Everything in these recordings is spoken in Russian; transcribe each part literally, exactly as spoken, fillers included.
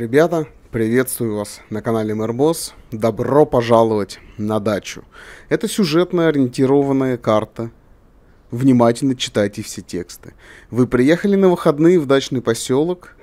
Ребята, приветствую вас на канале мистер босс. Добро пожаловать на дачу. Это сюжетно ориентированная карта. Внимательно читайте все тексты. Вы приехали на выходные в дачный поселок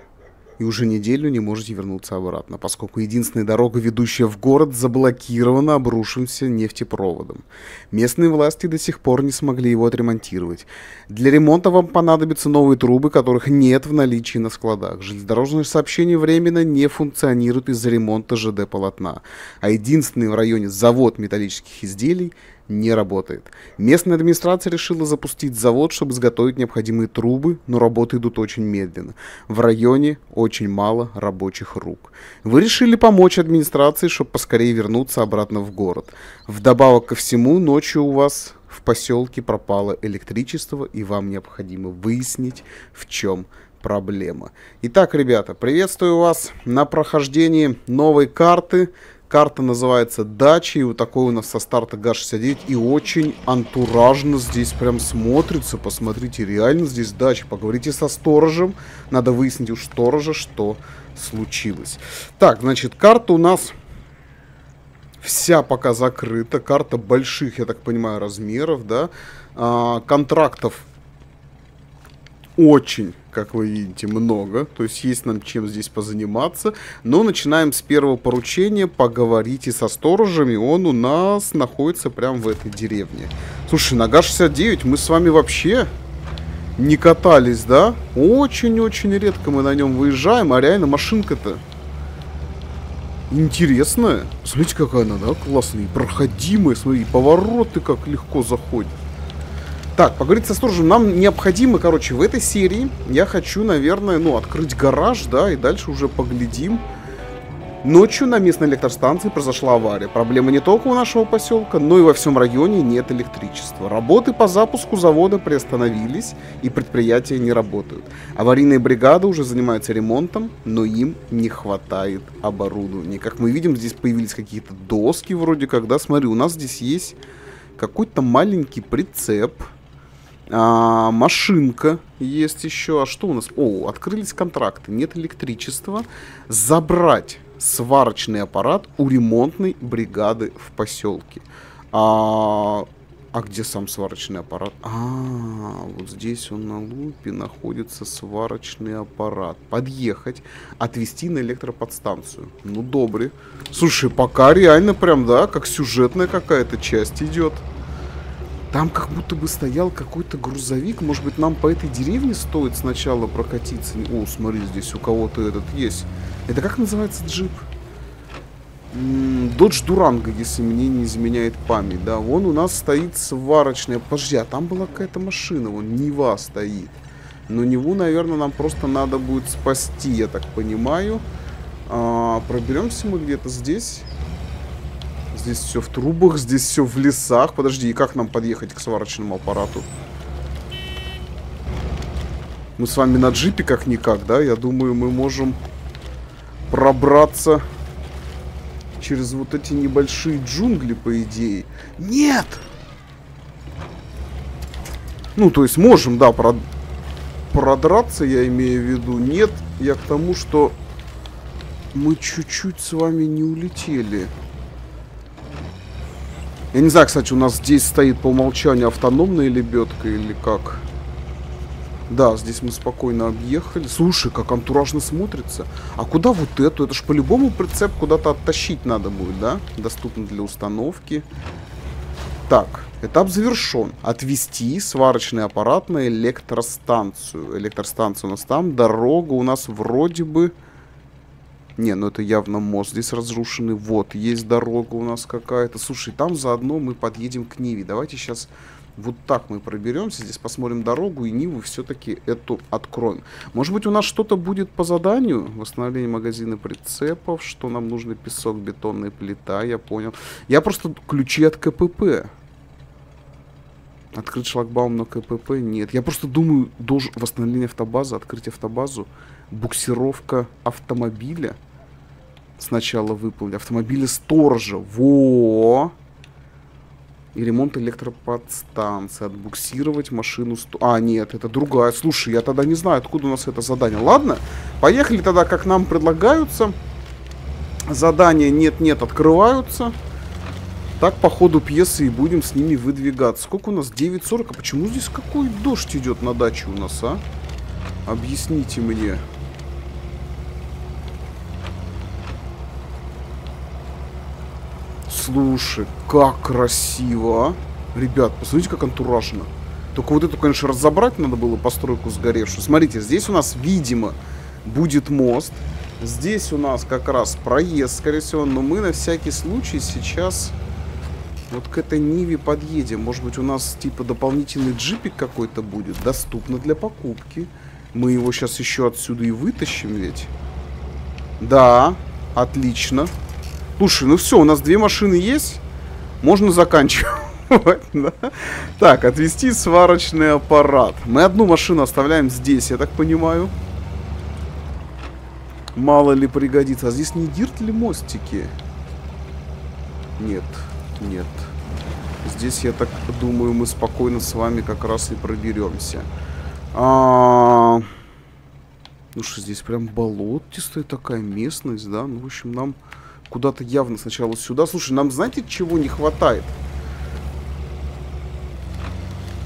и уже неделю не можете вернуться обратно, поскольку единственная дорога, ведущая в город, заблокирована обрушившимся нефтепроводом. Местные власти до сих пор не смогли его отремонтировать. Для ремонта вам понадобятся новые трубы, которых нет в наличии на складах. Железнодорожное сообщение временно не функционирует из-за ремонта ЖД-полотна, а единственный в районе завод металлических изделий не работает. Местная администрация решила запустить завод, чтобы изготовить необходимые трубы, но работы идут очень медленно. В районе очень мало рабочих рук. Вы решили помочь администрации, чтобы поскорее вернуться обратно в город. Вдобавок ко всему, ночью у вас в поселке пропало электричество, и вам необходимо выяснить, в чем проблема. Итак, ребята, приветствую вас на прохождении новой карты. Карта называется «Дача», и вот такой у нас со старта ГАЗ шестьдесят девять, и очень антуражно здесь прям смотрится, посмотрите, реально здесь дача. Поговорите со сторожем, надо выяснить у сторожа, что случилось. Так, значит, карта у нас вся пока закрыта, карта больших, я так понимаю, размеров, да, а, контрактов очень, как вы видите, много. То есть есть нам чем здесь позаниматься. Но начинаем с первого поручения. Поговорите со сторожами. Он у нас находится прямо в этой деревне. Слушай, на ГАЗ шестьдесят девять мы с вами вообще не катались, да? Очень-очень редко мы на нем выезжаем. А реально машинка-то интересная. Смотрите, какая она, да? Классная, проходимая. Смотри, повороты как легко заходят. Так, поговорить со сторожем нам необходимо, короче, в этой серии я хочу, наверное, ну, открыть гараж, да, и дальше уже поглядим. Ночью на местной электростанции произошла авария. Проблема не только у нашего поселка, но и во всем районе нет электричества. Работы по запуску завода приостановились, и предприятия не работают. Аварийные бригады уже занимаются ремонтом, но им не хватает оборудования. Как мы видим, здесь появились какие-то доски вроде как, да, смотри, у нас здесь есть какой-то маленький прицеп. А, машинка есть еще. А что у нас? О, открылись контракты. Нет электричества. Забрать сварочный аппарат у ремонтной бригады в поселке. А, а где сам сварочный аппарат? А, вот здесь он на лупе находится, сварочный аппарат. Подъехать, отвезти на электроподстанцию. Ну, добре. Слушай, пока реально прям, да, как сюжетная какая-то часть идет. Там как будто бы стоял какой-то грузовик. Может быть, нам по этой деревне стоит сначала прокатиться? О, смотри, здесь у кого-то этот есть. Это как называется джип? Додж Дуранго, если мне не изменяет память. Да, вон у нас стоит сварочная. Подожди, а там была какая-то машина. Вон Нива стоит. Но Ниву, наверное, нам просто надо будет спасти, я так понимаю. А, проберемся мы где-то здесь. Здесь все в трубах, здесь все в лесах. Подожди, и как нам подъехать к сварочному аппарату? Мы с вами на джипе как-никак, да? Я думаю, мы можем пробраться через вот эти небольшие джунгли, по идее. Нет! Ну, то есть можем, да, прод... продраться, я имею в виду. Нет, я к тому, что мы чуть-чуть с вами не улетели. Я не знаю, кстати, у нас здесь стоит по умолчанию автономная лебедка или как. Да, здесь мы спокойно объехали. Слушай, как антуражно смотрится. А куда вот эту? Это ж по-любому прицеп куда-то оттащить надо будет, да? Доступно для установки. Так, этап завершен. Отвести сварочный аппарат на электростанцию. Электростанция у нас там. Дорога у нас вроде бы... Не, ну это явно мост здесь разрушенный. Вот, есть дорога у нас какая-то. Слушай, там заодно мы подъедем к Ниве. Давайте сейчас вот так мы проберемся. Здесь посмотрим дорогу и Ниву все-таки эту откроем. Может быть, у нас что-то будет по заданию? Восстановление магазина прицепов. Что нам нужно? Песок, бетонная плита. Я понял. Я просто ключи от КПП. Открыть шлагбаум на КПП? Нет. Я просто думаю, должен... восстановление автобазы, открыть автобазу. Буксировка автомобиля. Сначала выполнить. Автомобиля сторожа. Во! и ремонт электроподстанции. Отбуксировать машину... Сто... А, нет, это другая. Слушай, я тогда не знаю, откуда у нас это задание. Ладно, поехали тогда, как нам предлагаются. Задания нет-нет открываются. Так, по ходу пьесы и будем с ними выдвигаться. Сколько у нас? девять сорок. А почему здесь какой дождь идет на даче у нас, а? Объясните мне. Слушай, как красиво, а? Ребят, посмотрите, как антуражно. Только вот эту, конечно, разобрать надо было, постройку сгоревшую. Смотрите, здесь у нас, видимо, будет мост. Здесь у нас как раз проезд, скорее всего. Но мы на всякий случай сейчас вот к этой Ниве подъедем. Может быть, у нас, типа, дополнительный джипик какой-то будет. Доступно для покупки. Мы его сейчас еще отсюда и вытащим ведь. Да, отлично. Слушай, ну все, у нас две машины есть. Можно заканчивать. Так, отвезти сварочный аппарат. Мы одну машину оставляем здесь, я так понимаю. Мало ли пригодится. А здесь не дирт ли мостики? Нет, нет. Здесь, я так думаю, мы спокойно с вами как раз и проберемся. Слушай, здесь прям болотистая такая местность, да? Ну, в общем, нам... Куда-то явно сначала сюда. Слушай, нам, знаете, чего не хватает?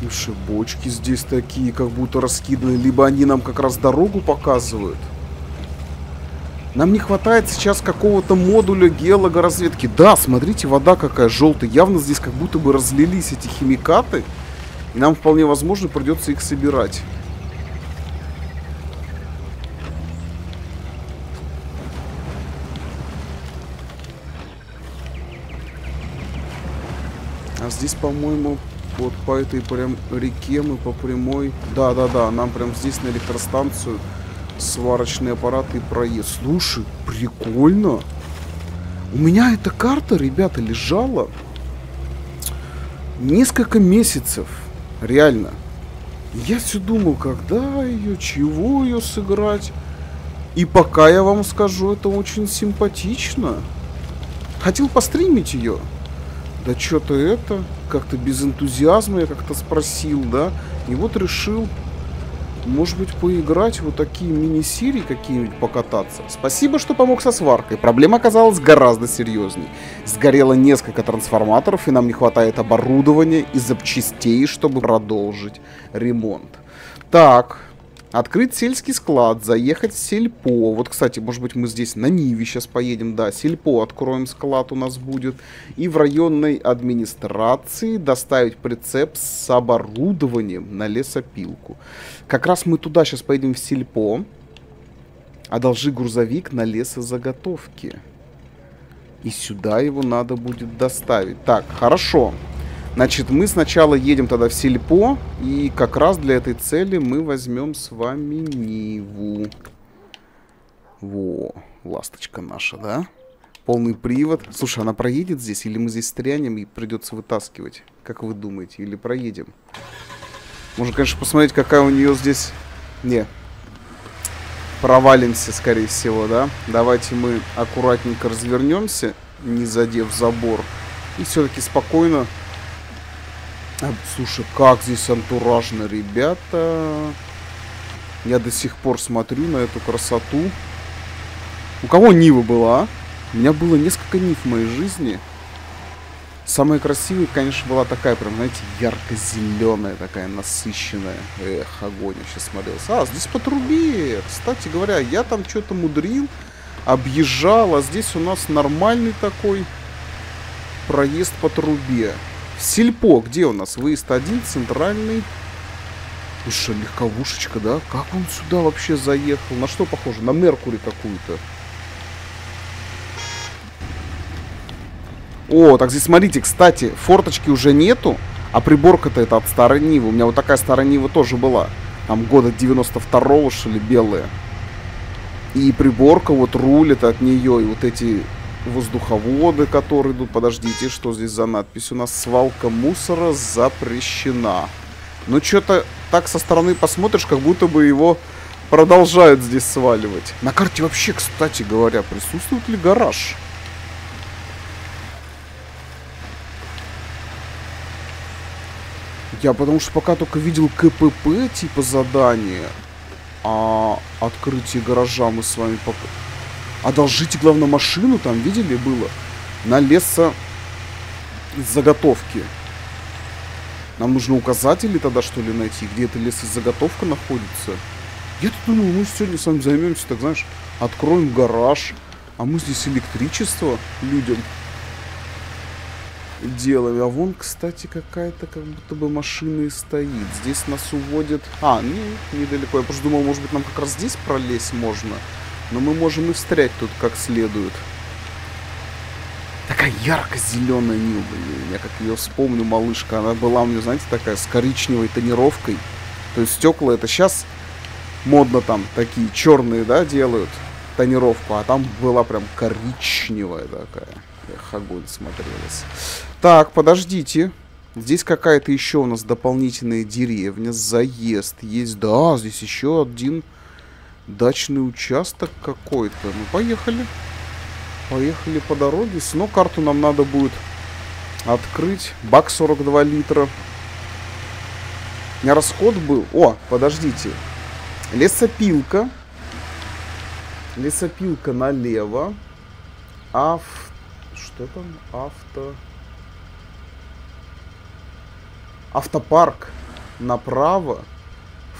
Слушай, бочки здесь такие, как будто раскиданы. Либо они нам как раз дорогу показывают. Нам не хватает сейчас какого-то модуля геологоразведки. Да, смотрите, вода какая желтая. Явно здесь как будто бы разлились эти химикаты. И нам вполне возможно придется их собирать. Здесь, по-моему, вот по этой прям реке мы по прямой... Да-да-да, нам прям здесь на электростанцию сварочные аппараты и проезд. Слушай, прикольно. У меня эта карта, ребята, лежала несколько месяцев. Реально. Я все думал, когда ее, чего ее сыграть. И пока я вам скажу, это очень симпатично. Хотел постримить ее. Да что-то это, как-то без энтузиазма я как-то спросил, да? И вот решил, может быть, поиграть вот такие мини-серии какие-нибудь, покататься. Спасибо, что помог со сваркой. Проблема оказалась гораздо серьезней. Сгорело несколько трансформаторов, и нам не хватает оборудования и запчастей, чтобы продолжить ремонт. Так, открыть сельский склад, заехать в сельпо. Вот, кстати, может быть, мы здесь на Ниве сейчас поедем. Да, сельпо откроем, склад у нас будет. И в районной администрации доставить прицеп с оборудованием на лесопилку. Как раз мы туда сейчас поедем, в сельпо. Одолжи грузовик на лесозаготовки. И сюда его надо будет доставить. Так, хорошо. Значит, мы сначала едем тогда в сельпо, и как раз для этой цели мы возьмем с вами Ниву. Во, ласточка наша, да? Полный привод. Слушай, она проедет здесь, или мы здесь стрянем и придется вытаскивать? Как вы думаете, или проедем? Можно, конечно, посмотреть, какая у нее здесь... Не, провалимся, скорее всего, да? Давайте мы аккуратненько развернемся, не задев забор, и все-таки спокойно... Слушай, как здесь антуражно, ребята. Я до сих пор смотрю на эту красоту. У кого Нива была? У меня было несколько Нив в моей жизни. Самая красивая, конечно, была такая, прям, знаете, ярко-зеленая, такая насыщенная. Эх, огонь вообще смотрелся. А, здесь по трубе. Кстати говоря, я там что-то мудрил, объезжал, а здесь у нас нормальный такой проезд по трубе. В сельпо, где у нас? Выезд один, центральный. Слушай, легковушечка, да? Как он сюда вообще заехал? На что похоже? На Меркури какую-то. О, так здесь, смотрите, кстати, форточки уже нету. А приборка-то это от старой Нивы. У меня вот такая старая Нива тоже была. Там года девяносто второго, что ли, белая. И приборка вот рулит от нее. И вот эти... воздуховоды, которые идут. Подождите, что здесь за надпись? У нас свалка мусора запрещена. Ну, что-то так со стороны посмотришь, как будто бы его продолжают здесь сваливать. На карте вообще, кстати говоря, присутствует ли гараж? Я потому что пока только видел КПП, типа задание. А открытие гаража мы с вами пока... Одолжите, главное, машину, там, видели, было? На лесозаготовки. Нам нужно указатели тогда, что ли, найти, где эта лесозаготовка находится. Я-то думал, мы сегодня с вами займемся, так знаешь, откроем гараж. А мы здесь электричество людям делаем. А вон, кстати, какая-то как будто бы машина и стоит. Здесь нас уводит... А, не, недалеко. Я просто думал, может быть, нам как раз здесь пролезть можно. Но мы можем и встрять тут как следует. Такая ярко-зеленая Нива. Я как ее вспомню, малышка. Она была у меня, знаете, такая с коричневой тонировкой. То есть стекла это сейчас модно там такие черные, да, делают тонировку. А там была прям коричневая такая. Эх, огонь смотрелась. Так, подождите. Здесь какая-то еще у нас дополнительная деревня. Заезд есть. Да, здесь еще один... Дачный участок какой-то. Ну, поехали. Поехали по дороге. Но карту нам надо будет открыть. Бак сорок два литра. У меня расход был... О, подождите. Лесопилка. Лесопилка налево. Ав... Что там? Авто... Автопарк направо.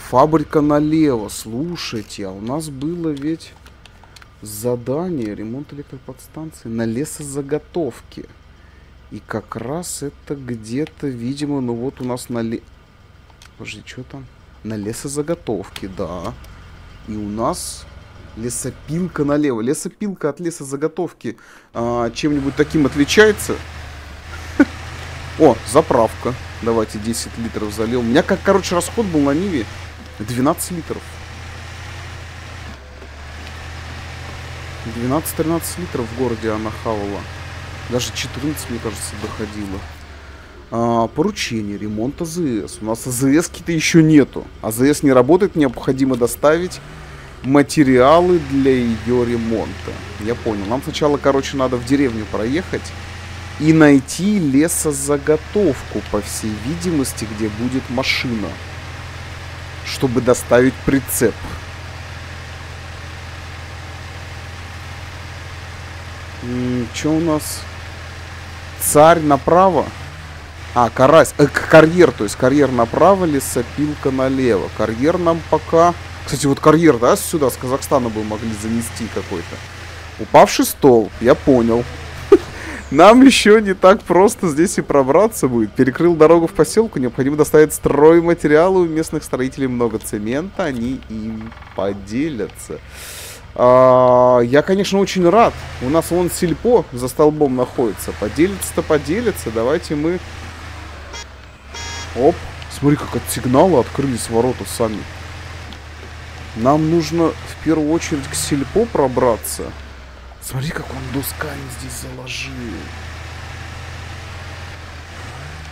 Фабрика налево, слушайте, а у нас было ведь задание, ремонт электроподстанции на лесозаготовке. И как раз это где-то, видимо, ну вот у нас на ле... Подожди, что там? На лесозаготовке, да. И у нас лесопилка налево. Лесопилка от лесозаготовки а, чем-нибудь таким отличается? О, заправка. Давайте десять литров залил. У меня, как, короче, расход был на Ниве двенадцать литров. двенадцать-тринадцать литров в городе она хавала. Даже четырнадцать, мне кажется, доходило. А, поручение. Ремонт АЗС. У нас АЗС-ки-то еще нету. АЗС не работает. Необходимо доставить материалы для ее ремонта. Я понял. Нам сначала, короче, надо в деревню проехать. И найти лесозаготовку, по всей видимости, где будет машина. Чтобы доставить прицеп. Что у нас? Царь направо? А, карась. Э, карьер, то есть карьер направо, лесопилка налево. Карьер нам пока... Кстати, вот карьер, да, сюда, с Казахстана бы могли занести какой-то. Упавший стол, я понял. Нам еще не так просто здесь и пробраться будет. Перекрыл дорогу в поселку. Необходимо доставить стройматериалы. У местных строителей много цемента. Они им поделятся. А, я, конечно, очень рад. У нас вон сельпо за столбом находится. Поделиться-то поделиться. Давайте мы... Оп. Смотри, как от сигнала открылись ворота сами. Нам нужно в первую очередь к сельпо пробраться. Смотри, как он досками здесь заложил.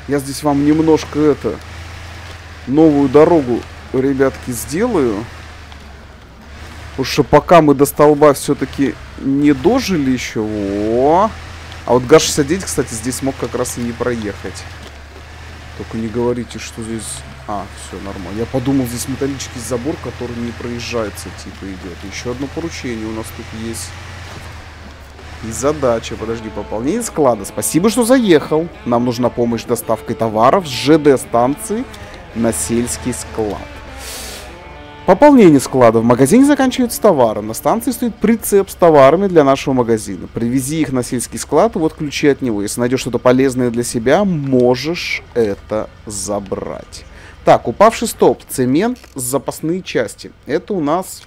Я здесь вам немножко это... Новую дорогу, ребятки, сделаю. Потому что пока мы до столба все-таки не дожили еще. О! А вот ГАЗ шестьдесят девять, кстати, здесь мог как раз и не проехать. Только не говорите, что здесь... А, все нормально. Я подумал, здесь металлический забор, который не проезжается, типа, идет. Еще одно поручение у нас тут есть. И задача, подожди, пополнение склада. Спасибо, что заехал. Нам нужна помощь с доставкой товаров с ЖД-станции на сельский склад. Пополнение склада. В магазине заканчиваются товары. На станции стоит прицеп с товарами для нашего магазина. Привези их на сельский склад, вот ключи от него. Если найдешь что-то полезное для себя, можешь это забрать. Так, упавший столб. Цемент, запасные части. Это у нас...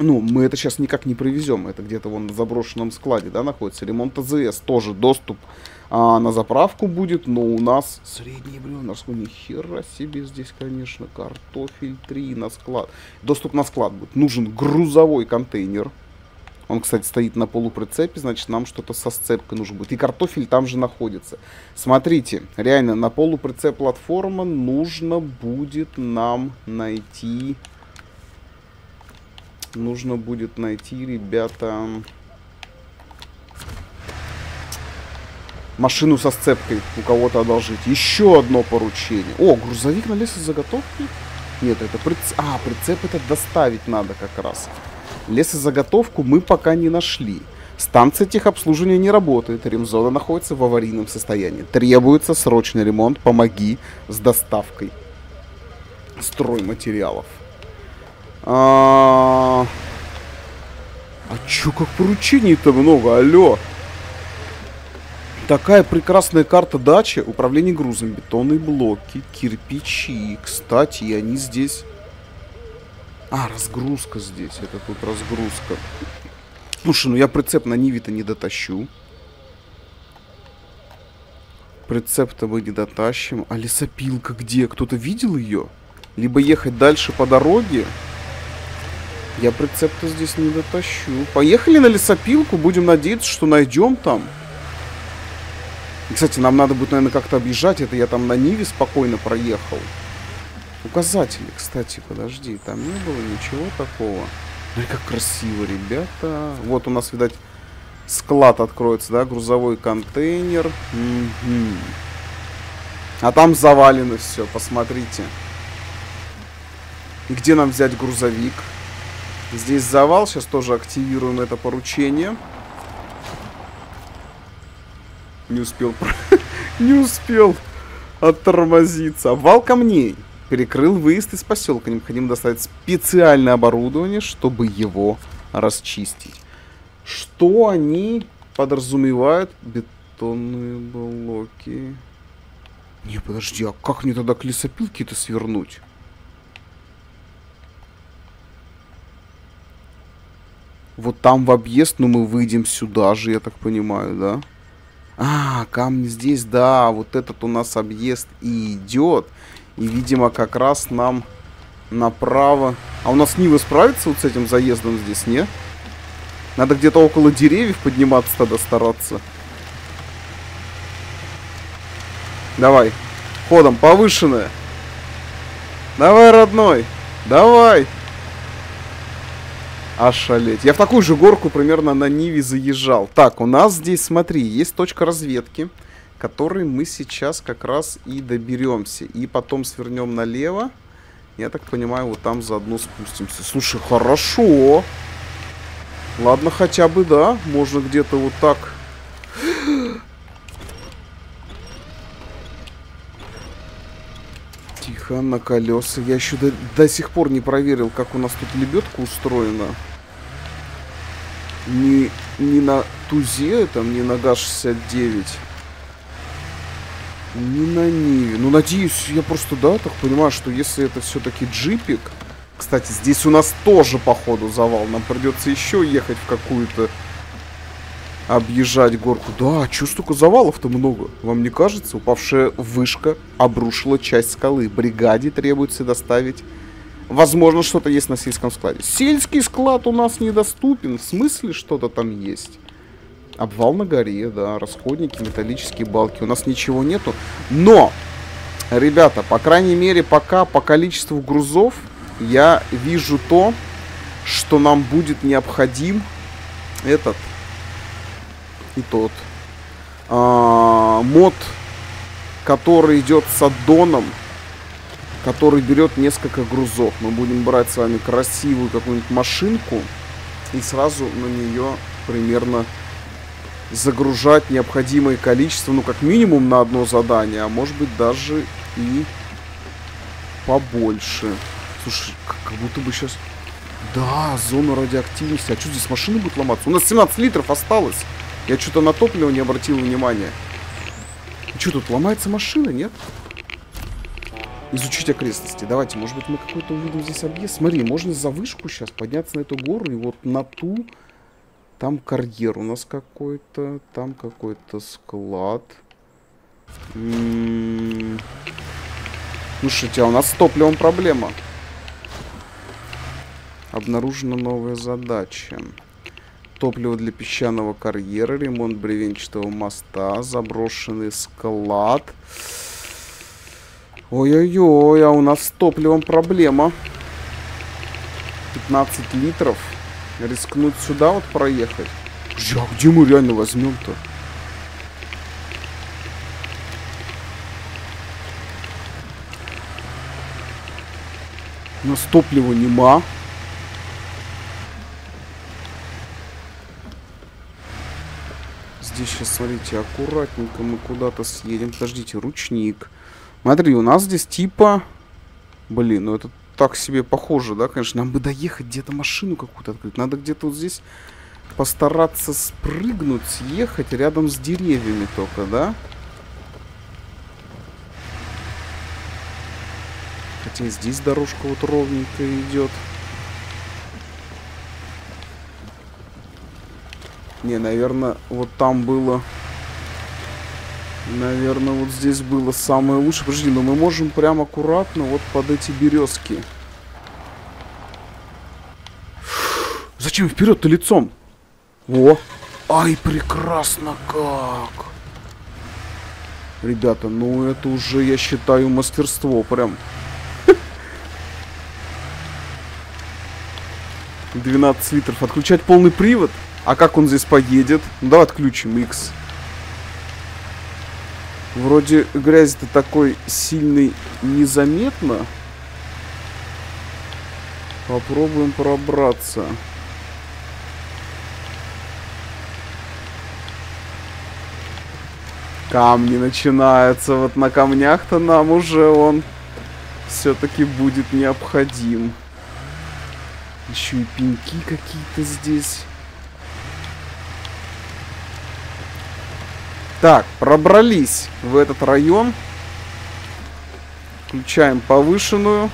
Ну, мы это сейчас никак не привезем. Это где-то вон на заброшенном складе, да, находится. Ремонт АЗС, тоже доступ а, на заправку будет. Но у нас средний бревна. Ни хера себе здесь, конечно. Картофель три на склад. Доступ на склад будет. Нужен грузовой контейнер. Он, кстати, стоит на полуприцепе. Значит, нам что-то со сцепкой нужно будет. И картофель там же находится. Смотрите, реально, на полуприцеп платформа нужно будет нам найти... Нужно будет найти, ребята, машину со сцепкой у кого-то одолжить. Еще одно поручение. О, грузовик на лесозаготовки? Нет, это прицеп. А, прицеп это доставить надо как раз. Лесозаготовку мы пока не нашли. Станция техобслуживания не работает. Ремзона находится в аварийном состоянии. Требуется срочный ремонт. Помоги с доставкой стройматериалов. А... а чё, как поручений-то много, алё. Такая прекрасная карта дачи. Управление грузом, бетонные блоки, кирпичи. Кстати, они здесь... А, разгрузка здесь. Это тут разгрузка. Слушай, ну я прицеп на Ниве-то не дотащу. Прицеп-то мы не дотащим. А лесопилка где? Кто-то видел ее? Либо ехать дальше по дороге. Я прицеп-то здесь не дотащу. Поехали на лесопилку. Будем надеяться, что найдем там. Кстати, нам надо будет, наверное, как-то объезжать. Это я там на Ниве спокойно проехал. Указатели, кстати, подожди. Там не было ничего такого. Ой, как красиво, ребята. Вот у нас, видать, склад откроется, да? Грузовой контейнер. Угу. А там завалено все, посмотрите. И где нам взять грузовик? Здесь завал. Сейчас тоже активируем это поручение. Не успел. Не успел оттормозиться. Обвал камней перекрыл выезд из поселка. Необходимо доставить специальное оборудование, чтобы его расчистить. Что они подразумевают? Бетонные блоки. Не, подожди, а как мне тогда к лесопилке-то свернуть? Вот там в объезд, но мы выйдем сюда же, я так понимаю, да? А, камни здесь, да, вот этот у нас объезд и идет. И, видимо, как раз нам направо... А у нас Нива справится вот с этим заездом здесь, не? Надо где-то около деревьев подниматься тогда, стараться. Давай, ходом, повышенное. Давай, родной, давай. Ошалеть. Я в такую же горку примерно на Ниве заезжал. Так, у нас здесь, смотри, есть точка разведки, которой мы сейчас как раз и доберемся. И потом свернем налево. Я так понимаю, вот там заодно спустимся. Слушай, хорошо. Ладно, хотя бы, да. Можно где-то вот так. Тихо, на колеса. Я еще до, до сих пор не проверил, как у нас тут лебедка устроена. Не, не на тузе, там, не на ГАЗ шестьдесят девять. Не на Ниве. Ну, надеюсь, я просто, да, так понимаю, что если это все-таки джипик... Кстати, здесь у нас тоже, походу, завал. Нам придется еще ехать в какую-то... Объезжать горку. Да, чё столько завалов-то много? Вам не кажется? Упавшая вышка обрушила часть скалы. Бригаде требуется доставить... Возможно, что-то есть на сельском складе. Сельский склад у нас недоступен. В смысле что-то там есть? Обвал на горе, да, расходники, металлические балки. У нас ничего нету. Но, ребята, по крайней мере, пока по количеству грузов я вижу то, что нам будет необходим этот... И тот а, мод, который идет с аддоном, который берет несколько грузов. Мы будем брать с вами красивую какую-нибудь машинку и сразу на нее примерно загружать необходимое количество, ну как минимум на одно задание, а может быть даже и побольше. Слушай, как будто бы сейчас... Да, зона радиоактивности. А что здесь машины будут ломаться? У нас семнадцать литров осталось. Я что-то на топливо не обратил внимания. Что тут, ломается машина, нет? Изучить окрестности. Давайте, может быть, мы какой-то увидим здесь объезд. Смотри, можно за вышку сейчас подняться на эту гору. И вот на ту... Там карьер у нас какой-то. Там какой-то склад. М-м-м. Слушайте, а у нас с топливом проблема. Обнаружена новая задача. Топливо для песчаного карьера, ремонт бревенчатого моста, заброшенный склад. Ой-ой-ой, а у нас с топливом проблема. пятнадцать литров. Рискнуть сюда вот проехать. А где мы реально возьмем-то? У нас топлива нема. Здесь сейчас, смотрите, аккуратненько мы куда-то съедем. Подождите, ручник. Смотри, у нас здесь типа... Блин, ну это так себе похоже, да, конечно. Нам бы доехать где-то машину какую-то открыть. Надо где-то вот здесь постараться спрыгнуть, съехать рядом с деревьями только, да? Хотя здесь дорожка вот ровненько идет. Не, наверное, вот там было... Наверное, вот здесь было самое лучшее. Подожди, но мы можем прям аккуратно вот под эти березки. Зачем вперед-то лицом? О! Ай, прекрасно как! Ребята, ну это уже, я считаю, мастерство прям. двенадцать литров. Отключать полный привод? А как он здесь поедет? Ну давай отключим X. Вроде грязи-то такой сильный незаметно. Попробуем пробраться. Камни начинаются. Вот на камнях-то нам уже он все-таки будет необходим. Еще и пеньки какие-то здесь. Так, пробрались в этот район. Включаем повышенную.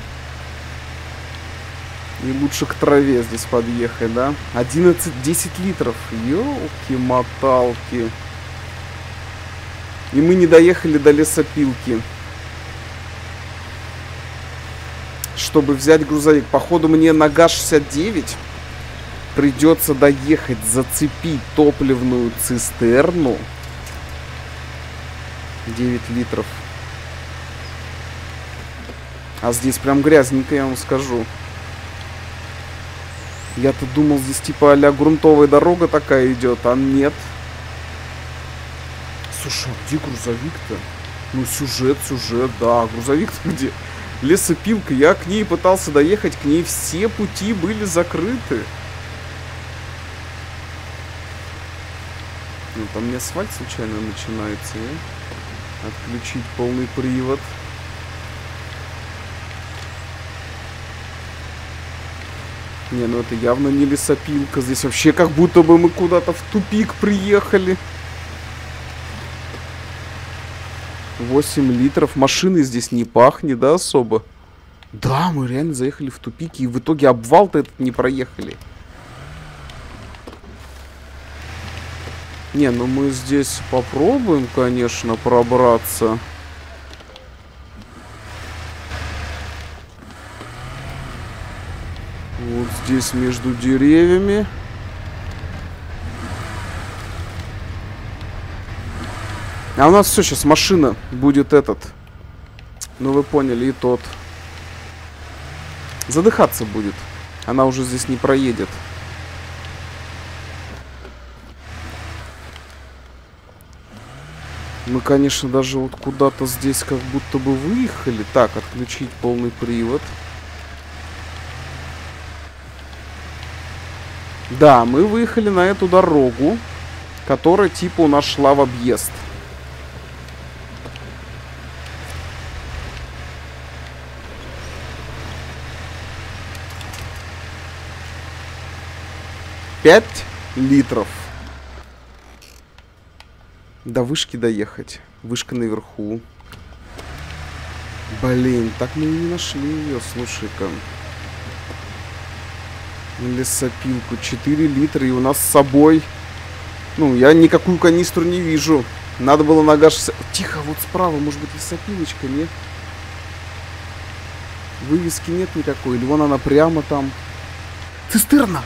И лучше к траве здесь подъехай, да? одиннадцать-десять литров. Ёлки-моталки. И мы не доехали до лесопилки. Чтобы взять грузовик. Походу мне на ГАЗ шестьдесят девять придется доехать, зацепить топливную цистерну. девять литров. А здесь прям грязненько, я вам скажу. Я-то думал, здесь типа а-ля грунтовая дорога такая идет, а нет. Слушай, а где грузовик-то? Ну, сюжет, сюжет, да. Грузовик-то где? Лесопилка. Я к ней пытался доехать, к ней все пути были закрыты. Ну, там не асфальт случайно начинается, я? Отключить полный привод. Не, ну это явно не лесопилка. Здесь вообще как будто бы мы куда-то в тупик приехали. восемь литров. Машины здесь не пахнет, да, особо? Да, мы реально заехали в тупик. И в итоге обвал-то этот не проехали. Не, ну мы здесь попробуем, конечно, пробраться. Вот здесь между деревьями. А у нас все, сейчас машина будет этот. Ну вы поняли, и тот. Задыхаться будет. Она уже здесь не проедет. Мы, конечно, даже вот куда-то здесь как будто бы выехали. Так, отключить полный привод. Да, мы выехали на эту дорогу, которая типа у нас шла в объезд. пять литров. До вышки доехать. Вышка наверху. Блин, так мы и не нашли ее, слушай-ка. Лесопилку. четыре литра. И у нас с собой... Ну, я никакую канистру не вижу. Надо было на ГАЗ шестьдесят... Тихо, вот справа, может быть, лесопилочка, нет? Вывески нет никакой. Или вон она прямо там. Цистерна!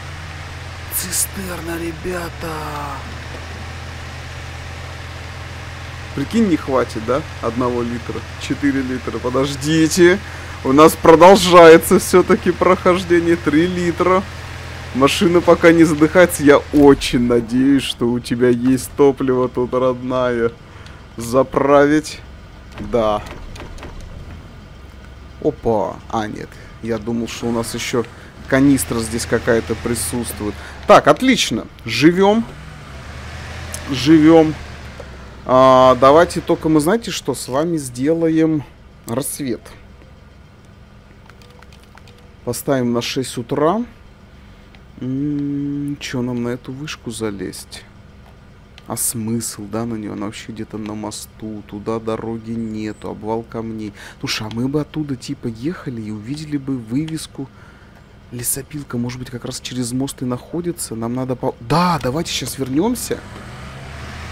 Цистерна, ребята! Прикинь, не хватит, да? Одного литра. четыре литра. Подождите. У нас продолжается все-таки прохождение. три литра. Машина пока не задыхается. Я очень надеюсь, что у тебя есть топливо тут, родная. Заправить. Да. Опа. А, нет. Я думал, что у нас еще канистра здесь какая-то присутствует. Так, отлично. Живем. Живем. А, давайте только мы, знаете, что с вами сделаем? Рассвет. Поставим на шесть утра. М-м, чё нам на эту вышку залезть? А смысл, да, на нее? Она вообще где-то на мосту, туда дороги нету, обвал камней. Слушай, а мы бы оттуда типа ехали и увидели бы вывеску лесопилка. Может быть, как раз через мост и находится. Нам надо... По... Да, давайте сейчас вернемся.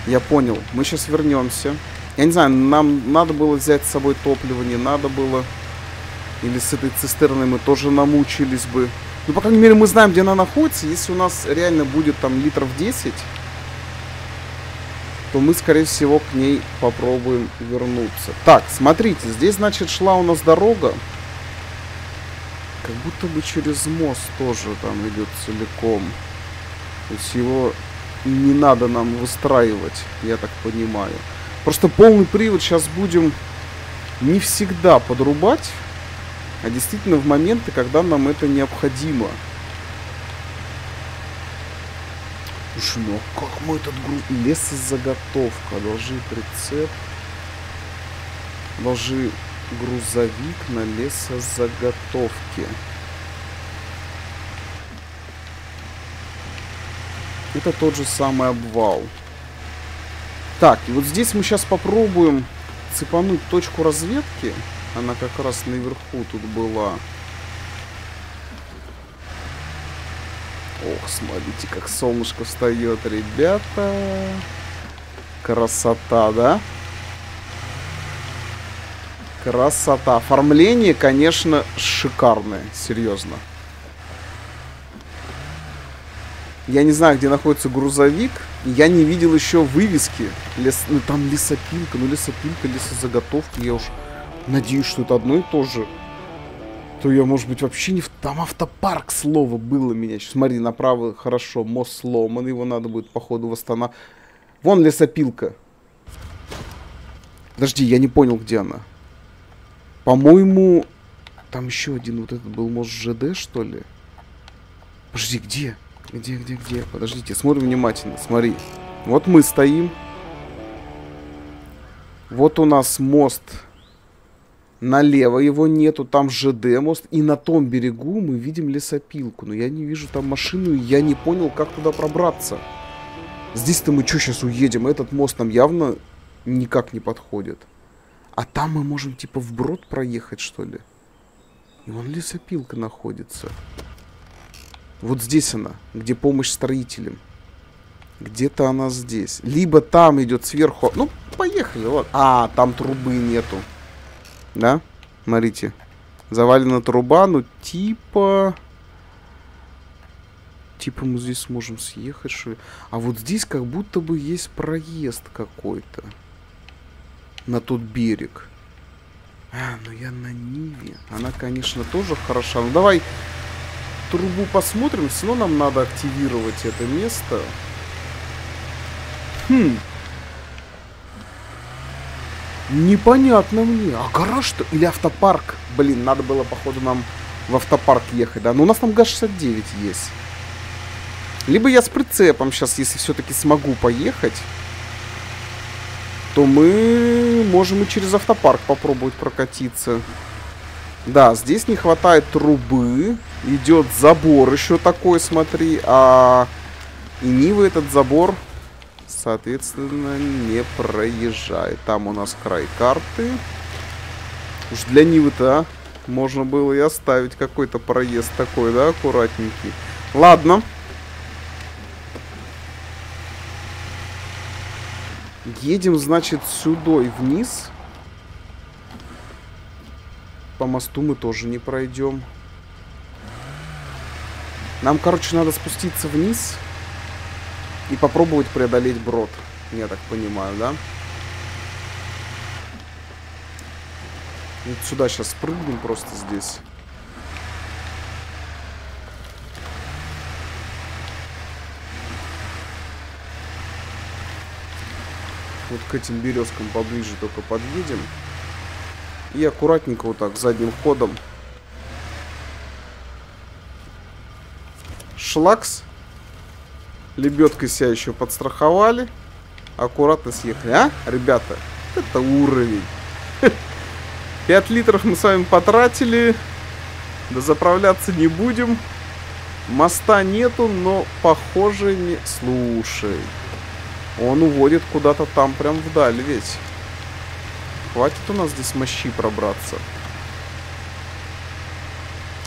Я понял, мы сейчас вернемся. Я не знаю, нам надо было взять с собой топливо, не надо было. Или с этой цистерной мы тоже намучились бы. Ну, по крайней мере, мы знаем, где она находится. Если у нас реально будет там литров десять... то мы, скорее всего, к ней попробуем вернуться. Так, смотрите, здесь, значит, шла у нас дорога. Как будто бы через мост тоже там идет целиком. То есть его не надо нам выстраивать, я так понимаю. Просто полный привод сейчас будем не всегда подрубать, а действительно в моменты, когда нам это необходимо. Слушай, ну а как мы этот груз... Лесозаготовка. Одолжи прицеп. Одолжи грузовик на лесозаготовке. Это тот же самый обвал. Так, и вот здесь мы сейчас попробуем цепануть точку разведки. Она как раз наверху тут была. Ох, смотрите, как солнышко встает, ребята. Красота, да? Красота. Оформление, конечно, шикарное. Серьезно. Я не знаю, где находится грузовик. Я не видел еще вывески. Лес... Ну, там лесопилка. Ну, лесопилка, лесозаготовка. Я уж надеюсь, что это одно и то же. То я, может быть, вообще не в... Там автопарк, слово, было меня. Сейчас, смотри, направо, хорошо, мост сломан. Его надо будет, походу, восстанавливать. Вон лесопилка. Подожди, я не понял, где она. По-моему... Там еще один вот этот был мост ЖД, что ли? Подожди, где? Где, где, где? Подождите, смотри внимательно, смотри. Вот мы стоим. Вот у нас мост... Налево его нету, там ЖД мост. И на том берегу мы видим лесопилку. Но я не вижу там машину, и я не понял, как туда пробраться. Здесь-то мы что сейчас уедем? Этот мост нам явно никак не подходит. А там мы можем типа вброд проехать, что ли? И вон лесопилка находится. Вот здесь она, где помощь строителям. Где-то она здесь. Либо там идет сверху... Ну, поехали, ладно. А, там трубы нету. Да? Смотрите. Завалена труба, ну типа... Типа мы здесь сможем съехать, что ли? А вот здесь как будто бы есть проезд какой-то. На тот берег. А, ну я на Ниве. Она, конечно, тоже хороша. Ну давай трубу посмотрим. Все равно нам надо активировать это место. Хм... Непонятно мне. А гараж-то? Или автопарк? Блин, надо было, походу, нам в автопарк ехать, да? Но у нас там ГАЗ шестьдесят девять есть. Либо я с прицепом сейчас, если все-таки смогу поехать, то мы можем и через автопарк попробовать прокатиться. Да, здесь не хватает трубы. Идет забор еще такой, смотри. А и Нива этот забор... Соответственно, не проезжает. Там у нас край карты. Уж для Нивы-то, а? Можно было и оставить какой-то проезд такой, да, аккуратненький. Ладно. Едем, значит, сюда и вниз. По мосту мы тоже не пройдем. Нам, короче, надо спуститься вниз. И попробовать преодолеть брод. Я так понимаю, да? Вот сюда сейчас спрыгнем просто здесь. Вот к этим березкам поближе только подъедем. И аккуратненько вот так задним ходом шлакс. Лебедкой себя еще подстраховали. Аккуратно съехали. А, ребята, это уровень. пять литров мы с вами потратили. Дозаправляться не будем. Моста нету, но похоже не... Слушай. Он уводит куда-то там прям вдаль ведь. Хватит у нас здесь мощи пробраться.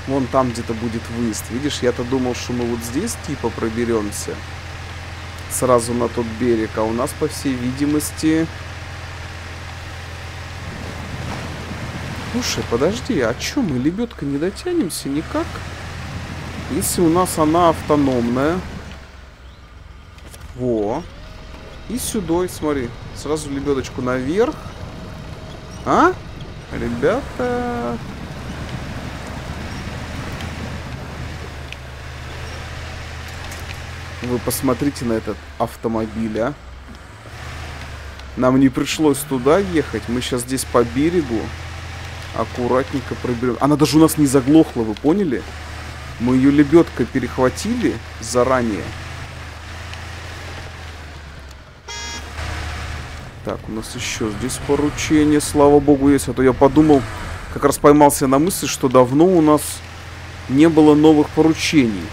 Вон там где-то будет выезд. Видишь, я-то думал, что мы вот здесь типа проберемся. Сразу на тот берег. А у нас, по всей видимости... Слушай, подожди, а чё, мы лебедка не дотянемся никак? Если у нас она автономная. Во. И сюда, смотри. Сразу лебедочку наверх. А? Ребята... Вы посмотрите на этот автомобиль, а. Нам не пришлось туда ехать. Мы сейчас здесь по берегу аккуратненько проберем. Она даже у нас не заглохла, вы поняли? Мы ее лебедкой перехватили заранее. Так, у нас еще здесь поручение, слава богу, есть. А то я подумал, как раз поймался на мысли, что давно у нас не было новых поручений.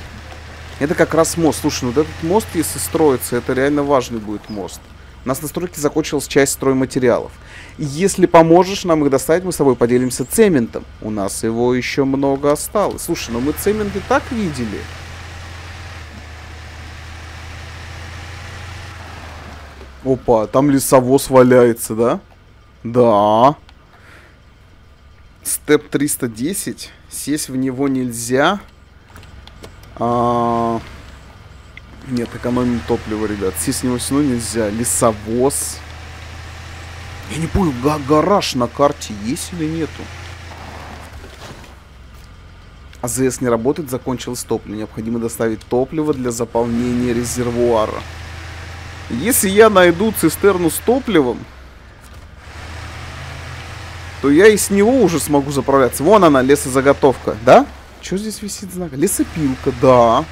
Это как раз мост. Слушай, вот этот мост, если строится, это реально важный будет мост. У нас на стройке закончилась часть стройматериалов. Если поможешь нам их доставить, мы с тобой поделимся цементом. У нас его еще много осталось. Слушай, ну мы цемент и так видели. Опа, там лесовоз валяется, да? Да. Степ триста десять. Сесть в него нельзя. А... Нет, экономим топливо, ребят. Сесть с него все равно нельзя. Лесовоз. Я не понял, гараж на карте есть или нету? АЗС не работает, закончилось топливо. Необходимо доставить топливо для заполнения резервуара. Если я найду цистерну с топливом, то я и с него уже смогу заправляться. Вон она, лесозаготовка, да? Что здесь висит знак? Лесопилка, да.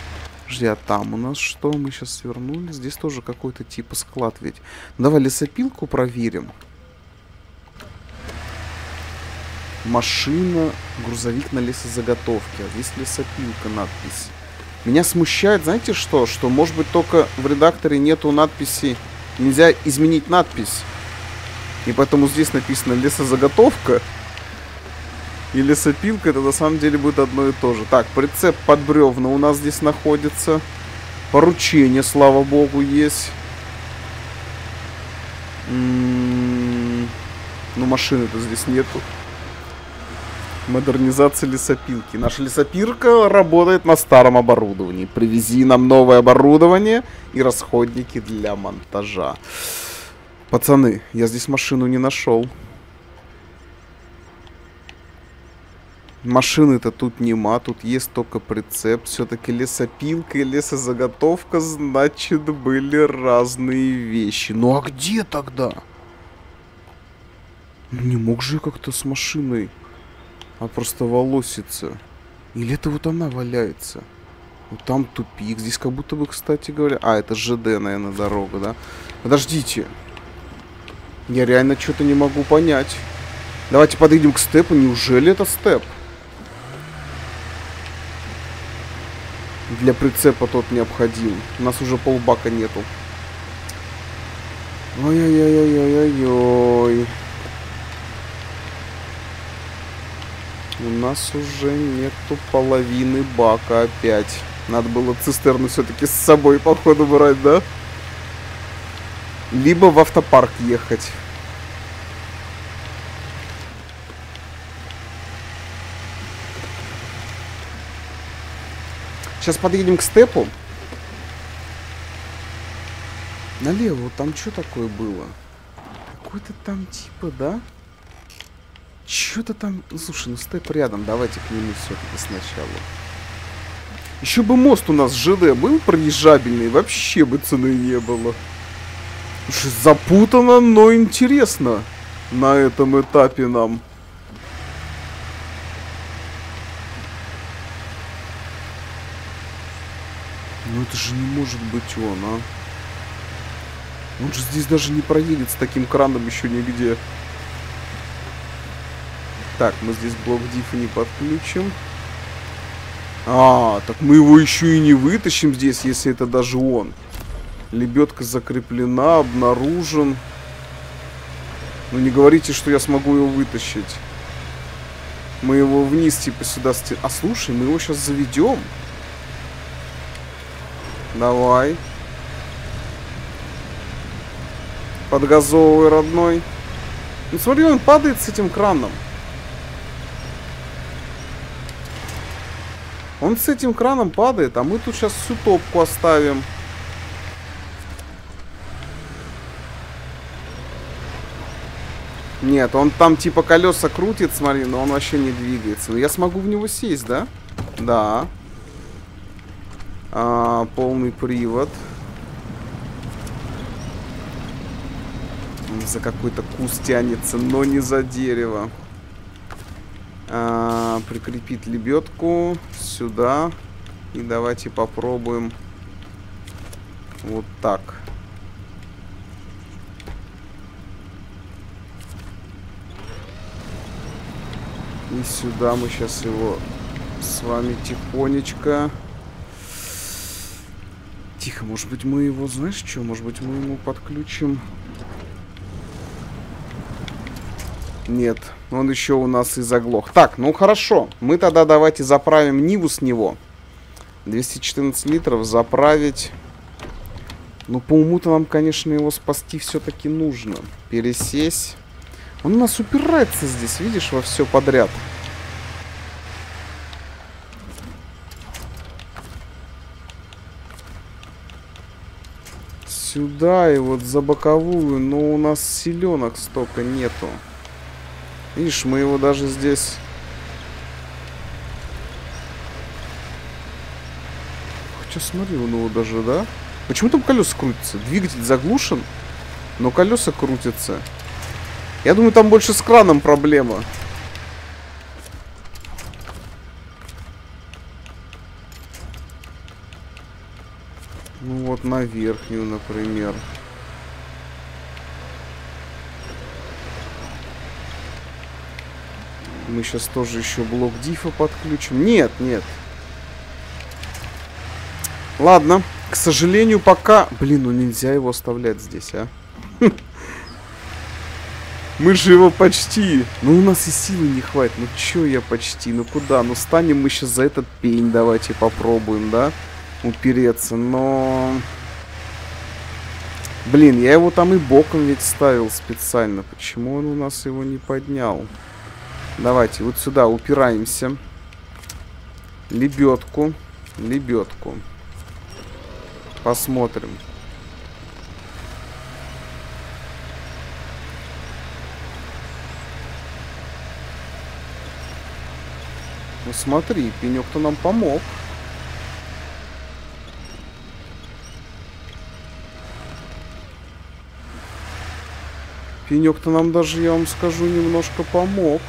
Жди, а там у нас что? Мы сейчас свернули. Здесь тоже какой-то типа склад ведь. Давай лесопилку проверим. Машина, грузовик на лесозаготовке. А здесь лесопилка, надпись. Меня смущает, знаете что? Что может быть только в редакторе нету надписи. Нельзя изменить надпись. И поэтому здесь написано лесозаготовка. И лесопилка, это на самом деле будет одно и то же. Так, прицеп под бревна у нас здесь находится. Поручение, слава богу, есть. М-м-м, ну, машины-то здесь нету. Модернизация лесопилки. Наша лесопилка работает на старом оборудовании. Привези нам новое оборудование и расходники для монтажа. Пацаны, я здесь машину не нашел. Машины-то тут нема, тут есть только прицеп. Все-таки лесопилка и лесозаготовка, значит, были разные вещи. Ну а где тогда? Не мог же я как-то с машиной. А просто волосится. Или это вот она валяется? Вот там тупик. Здесь как будто бы, кстати говоря... А, это ЖД, наверное, дорога, да? Подождите. Я реально что-то не могу понять. Давайте подойдем к степу. Неужели это степ? Для прицепа тот необходим. У нас уже полбака нету. Ой-ой-ой-ой-ой-ой. У нас уже нету половины бака опять. Надо было цистерну все-таки с собой, походу, брать, да? Либо в автопарк ехать. Сейчас подъедем к степу. Налево, вот там что такое было? Какой-то там типа, да? Что-то там... Слушай, ну степ рядом, давайте к нему все-таки сначала. Еще бы мост у нас ЖД был проезжабельный, вообще бы цены не было. Уж запутано, но интересно на этом этапе нам. это же не может быть он, а. Он же здесь даже не проедет с таким краном еще нигде. Так, мы здесь блок дифа не подключим. А, так мы его еще и не вытащим здесь, если это даже он. Лебедка закреплена, обнаружен. Ну не говорите, что я смогу его вытащить. Мы его вниз типа сюда стер... А слушай, мы его сейчас заведем. Давай. Подгазовывай, родной. Ну смотри, он падает с этим краном. Он с этим краном падает, а мы тут сейчас всю топку оставим. Нет, он там типа колеса крутит, смотри, но он вообще не двигается. Но я смогу в него сесть, да? Да. А, полный привод. За какой-то куст тянется, но не за дерево. А, прикрепить лебедку сюда. И давайте попробуем вот так. И сюда мы сейчас его с вами тихонечко. Тихо, может быть мы его, знаешь что, может быть мы ему подключим. Нет, он еще у нас и заглох. Так, ну хорошо, мы тогда давайте заправим Ниву с него. двести четырнадцать литров заправить. Ну по уму-то нам, конечно, его спасти все-таки нужно. Пересесть. Он у нас упирается здесь, видишь, во все подряд. Сюда и вот за боковую, но у нас селенок столько нету. Видишь, мы его даже здесь... Хотя смотри, он его даже, да? Почему там колеса крутятся? Двигатель заглушен, но колеса крутятся. Я думаю, там больше с краном проблема. Ну вот на верхнюю, например. Мы сейчас тоже еще блок дифа подключим. Нет, нет. Ладно. К сожалению, пока... Блин, ну нельзя его оставлять здесь, а. Мы же его почти. Ну у нас и силы не хватит. Ну чё я почти? Ну куда? Ну станем мы сейчас за этот пень. Давайте попробуем, да? Упереться. Но... Блин, я его там и боком ведь ставил специально. Почему он у нас его не поднял? Давайте вот сюда упираемся. Лебедку. Лебедку. Посмотрим. Ну смотри, пенек-то нам помог. Пенек-то нам даже, я вам скажу, немножко помог.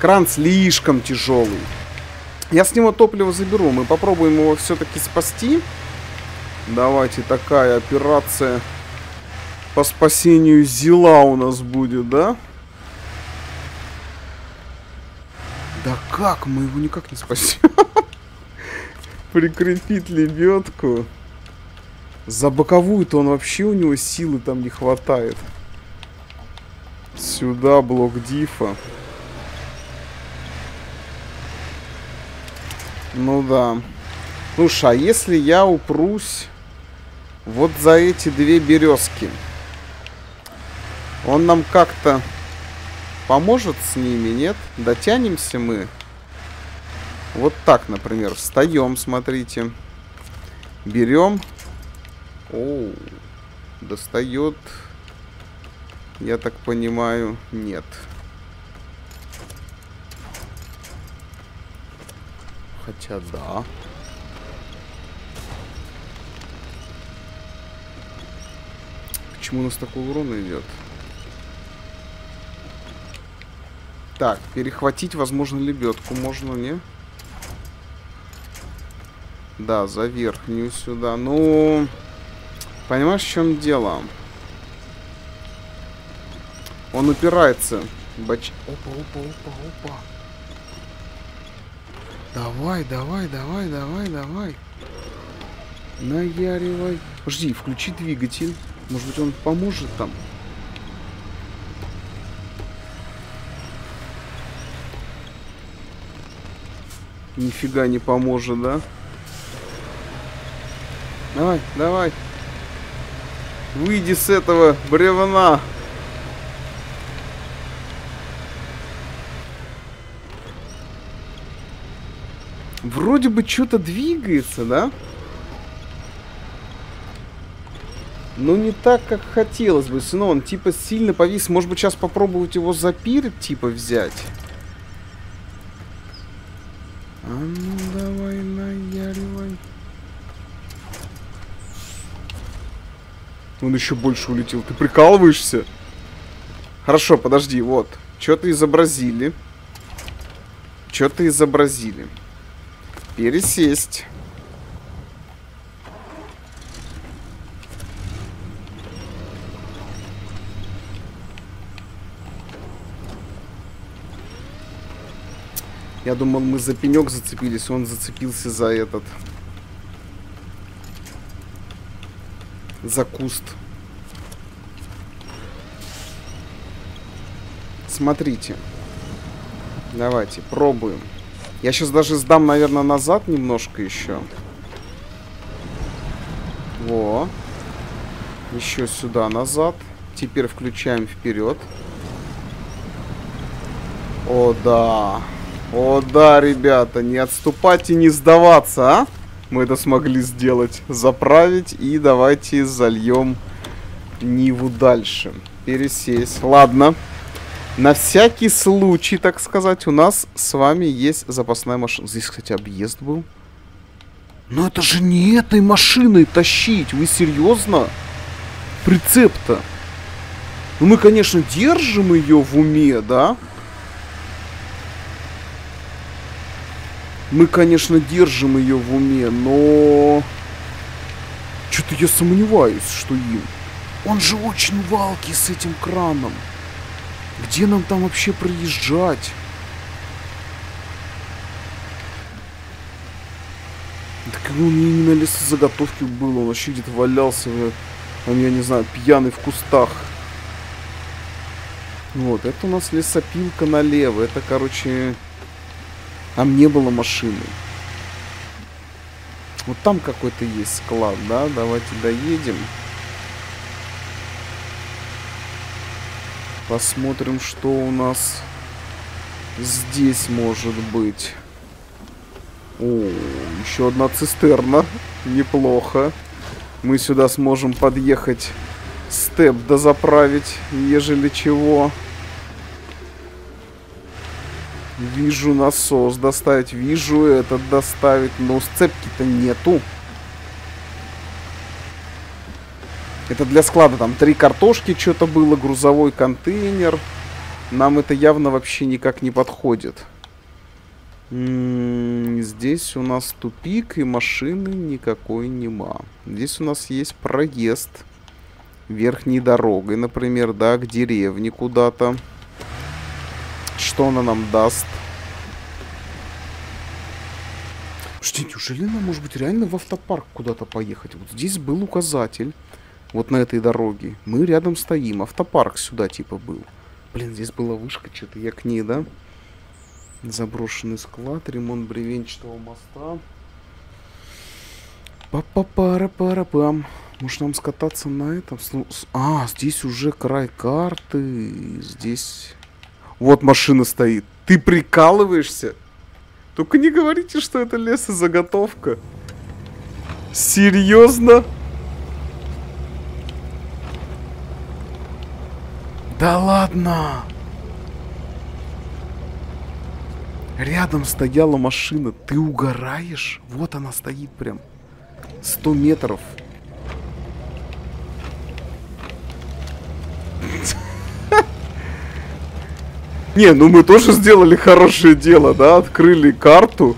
Кран слишком тяжелый. Я с него топливо заберу. Мы попробуем его все-таки спасти. Давайте такая операция по спасению зила у нас будет, да? Да как? Мы его никак не спасем. Прикрепить лебедку. За боковую-то он вообще, у него силы там не хватает. Сюда блок дифа. Ну да. Слушай, а если я упрусь вот за эти две березки? Он нам как-то... Поможет с ними, нет? Дотянемся мы. Вот так, например. Встаем, смотрите. Берем. Оу. Достает. Я так понимаю, нет. Хотя да. Почему у нас такой урон идет? Так, перехватить, возможно, лебедку можно, не? Да, за верхнюю сюда. Ну, понимаешь, в чем дело? Он упирается. Бач... Опа, опа, опа, опа. Давай, давай, давай, давай, давай. Наяривай. Жди, включи двигатель. Может быть, он поможет там. Нифига не поможет, да? Давай, давай. Выйди с этого бревна. Вроде бы что-то двигается, да? Но не так, как хотелось бы. Сынок, он типа сильно повис. Может быть, сейчас попробовать его за пирт типа взять? А ну давай, наяривай. Он еще больше улетел. Ты прикалываешься? Хорошо, подожди, вот. Что-то изобразили. Что-то изобразили. Пересесть. Я думал, мы за пенек зацепились, он зацепился за этот. За куст. Смотрите. Давайте, пробуем. Я сейчас даже сдам, наверное, назад немножко еще. Во. Еще сюда назад. Теперь включаем вперед. О, да. О, да, ребята. Не отступать и не сдаваться, а? Мы это смогли сделать. Заправить. И давайте зальем Ниву дальше. Пересесть. Ладно. На всякий случай, так сказать, у нас с вами есть запасная машина. Здесь, кстати, объезд был. Но это же не этой машиной тащить. Вы серьезно? Прицеп-то. Ну, мы, конечно, держим ее в уме, да? Мы, конечно, держим ее в уме, но... Что-то я сомневаюсь, что им. Он же очень валкий с этим краном. Где нам там вообще проезжать? Так ну, не на лесозаготовке был, он вообще где-то валялся, он, я не знаю, пьяный в кустах. Вот, это у нас лесопилка налево, это, короче, там не было машины. Вот там какой-то есть склад, да? Давайте доедем. Посмотрим, что у нас здесь может быть. О, еще одна цистерна. Неплохо. Мы сюда сможем подъехать, степ дозаправить, ежели чего. Вижу насос доставить, вижу этот доставить, но сцепки-то нету. Это для склада, там три картошки что-то было, грузовой контейнер. Нам это явно вообще никак не подходит. М-м-м, здесь у нас тупик и машины никакой нема. Здесь у нас есть проезд верхней дорогой, например, да, к деревне куда-то. Что она нам даст? Слушайте, неужели нам, может быть, реально в автопарк куда-то поехать? Вот здесь был указатель. Вот на этой дороге. Мы рядом стоим. Автопарк сюда типа был. Блин, здесь была вышка, что-то я к ней, да? Заброшенный склад, ремонт бревенчатого моста. Па-па-пара-пара-пам. Может, нам скататься на этом? А, здесь уже край карты. Здесь... Вот машина стоит. Ты прикалываешься? Только не говорите, что это лесозаготовка. Серьезно? Да ладно! Рядом стояла машина. Ты угораешь? Вот она стоит прям. Сто метров. Не, ну мы тоже сделали хорошее дело, да? Открыли карту.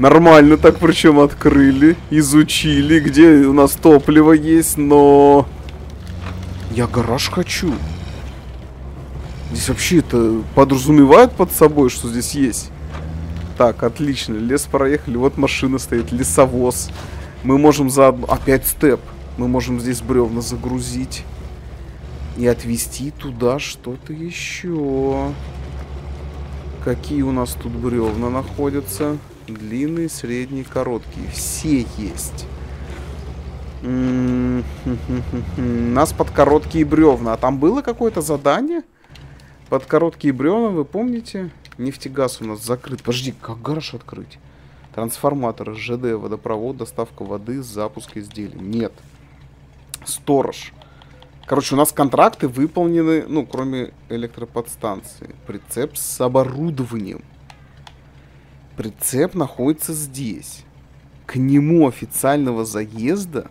Нормально так, причем открыли, изучили, где у нас топливо есть, но... Я гараж хочу. Здесь вообще это подразумевает под собой, что здесь есть. Так, отлично, лес проехали, вот машина стоит, лесовоз. Мы можем заодно... Опять степ. Мы можем здесь бревна загрузить. И отвезти туда что-то еще. Какие у нас тут бревна находятся? Длинные, средние, короткие. Все есть. Нас под короткие бревна. А там было какое-то задание? Под короткие бревна, вы помните? Нефтегаз у нас закрыт. Подожди, как гараж открыть? Трансформатор, ЖД, водопровод, доставка воды, запуск изделий. Нет. Сторож. Короче, у нас контракты выполнены, ну, кроме электроподстанции. Прицеп с оборудованием. Прицеп находится здесь. К нему официального заезда.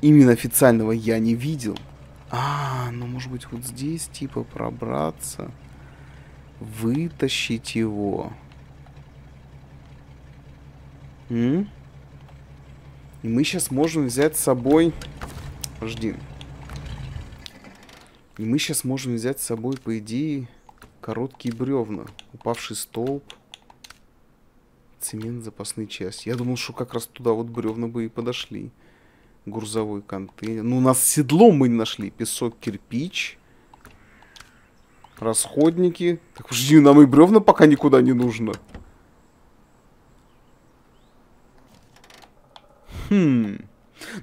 Именно официального я не видел. А, ну может быть вот здесь типа пробраться. Вытащить его. М? И мы сейчас можем взять с собой... Подожди. И мы сейчас можем взять с собой, по идее, короткие бревна. Упавший столб. Цемент, запасные части. Я думал, что как раз туда вот бревна бы и подошли. Грузовой контейнер. Ну, у нас седло мы не нашли. Песок, кирпич. Расходники. Так, подожди, нам и бревна пока никуда не нужно. Хм.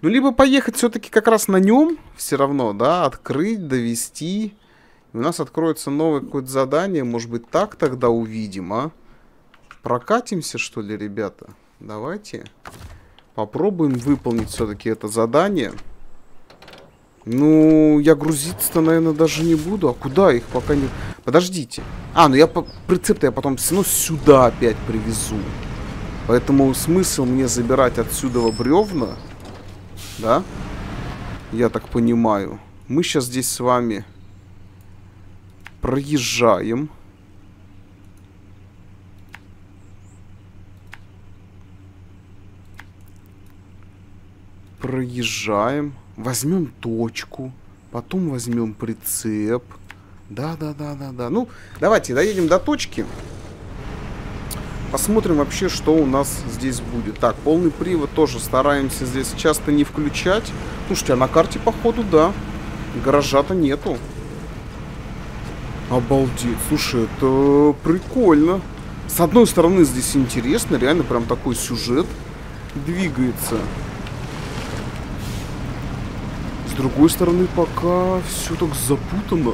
Ну, либо поехать все-таки как раз на нем. Все равно, да. Открыть, довести. И у нас откроется новое какое-то задание. Может быть, так тогда увидим, а? Прокатимся, что ли, ребята? Давайте попробуем выполнить все-таки это задание. Ну, я грузиться-то, наверное, даже не буду. А куда их пока не... Подождите. А, ну я по... прицеп-то я потом все равно сюда опять привезу. Поэтому смысл мне забирать отсюда бревна, да? Я так понимаю. Мы сейчас здесь с вами проезжаем. Проезжаем. Возьмем точку. Потом возьмем прицеп. Да-да-да-да-да. Ну, давайте доедем до точки. Посмотрим вообще, что у нас здесь будет. Так, полный привод тоже стараемся здесь часто не включать. Слушайте, а на карте, походу, да. Гаража-то нету. Обалдеть. Слушай, это прикольно. С одной стороны, здесь интересно. Реально прям такой сюжет двигается. С другой стороны, пока все так запутано,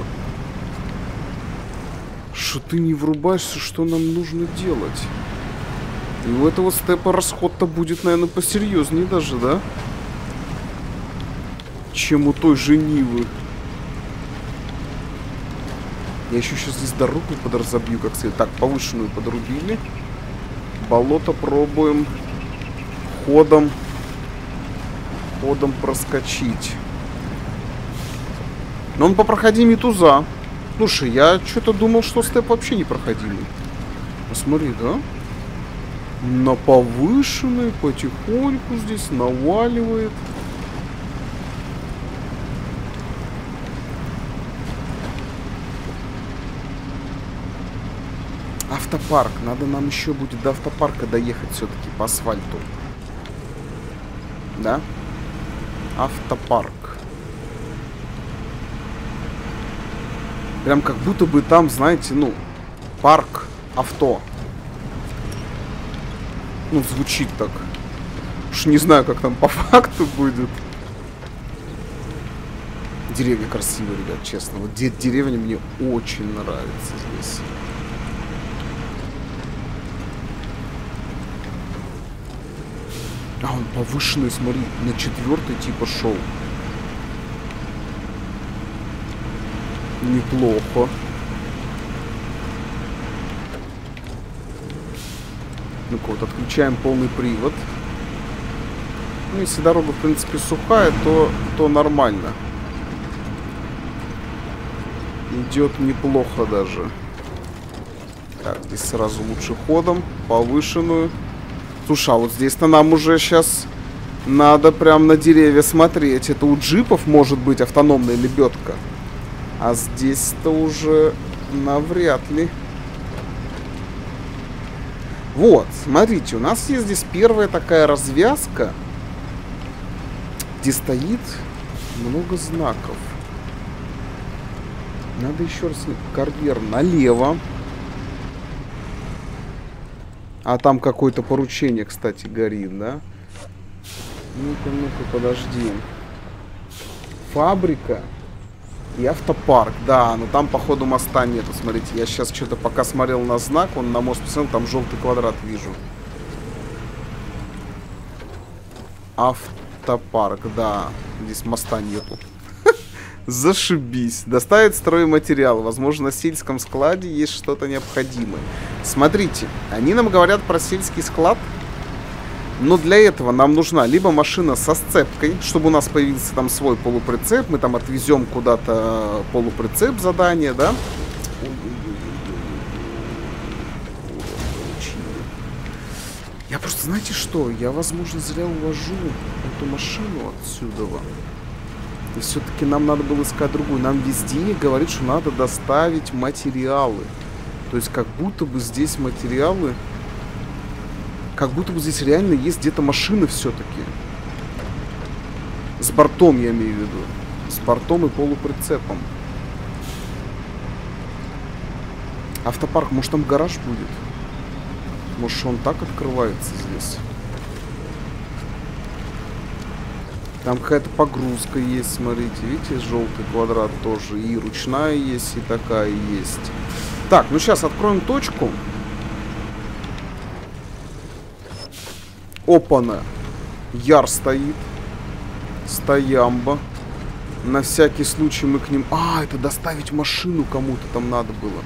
что ты не врубаешься, что нам нужно делать. И у этого степа расход-то будет, наверное, посерьезнее даже, да? Чем у той же Нивы. Я еще сейчас здесь дорогу подразобью, как сказать. Так, повышенную подрубили. Болото пробуем ходом, ходом проскочить. Но он по проходимее туза. Слушай, я что-то думал, что степ вообще не проходимый. Посмотри, да? На повышенный потихоньку здесь наваливает. Автопарк. Надо нам еще будет до автопарка доехать все-таки по асфальту. Да? Автопарк. Прям как будто бы там, знаете, ну, парк авто. Ну, звучит так. Уж не знаю, как там по факту будет. Деревья красивые, ребят, честно. Вот де- деревня мне очень нравится здесь. А, он повышенный, смотри, на четвертый типа шоу. Неплохо. Ну-ка, вот отключаем полный привод. Ну, если дорога, в принципе, сухая, то, то нормально. Идет неплохо даже. Так, здесь сразу лучше ходом. Повышенную. Слушай, а вот здесь-то нам уже сейчас надо прям на деревья смотреть. Это у джипов может быть автономная лебедка. А здесь-то уже навряд ли. Вот, смотрите, у нас есть здесь первая такая развязка, где стоит много знаков. Надо еще раз... Карьер налево. А там какое-то поручение, кстати, горит, да? Ну-ка, ну-ка, подожди. Фабрика и автопарк, да, но там, походу, моста нету, смотрите. Я сейчас что-то пока смотрел на знак, он на мост посмотрел, там желтый квадрат вижу. Автопарк, да, здесь моста нету. Зашибись. Доставить стройматериал. Возможно, на сельском складе есть что-то необходимое. Смотрите, они нам говорят про сельский склад. Но для этого нам нужна либо машина со сцепкой, чтобы у нас появился там свой полуприцеп. Мы там отвезем куда-то полуприцеп задание, да? Я просто, знаете что? Я, возможно, зря увожу эту машину отсюда. И все-таки нам надо было искать другую. Нам везде говорит, что надо доставить материалы. То есть как будто бы здесь материалы... Как будто бы здесь реально есть где-то машины все-таки. С бортом, я имею в виду. С бортом и полуприцепом. Автопарк, может, там гараж будет? Может, он так открывается здесь? Там какая-то погрузка есть, смотрите. Видите, желтый квадрат тоже. И ручная есть, и такая есть. Так, ну сейчас откроем точку. Опана. Яр стоит. Стоямба. На всякий случай мы к ним... А, это доставить машину кому-то там надо было.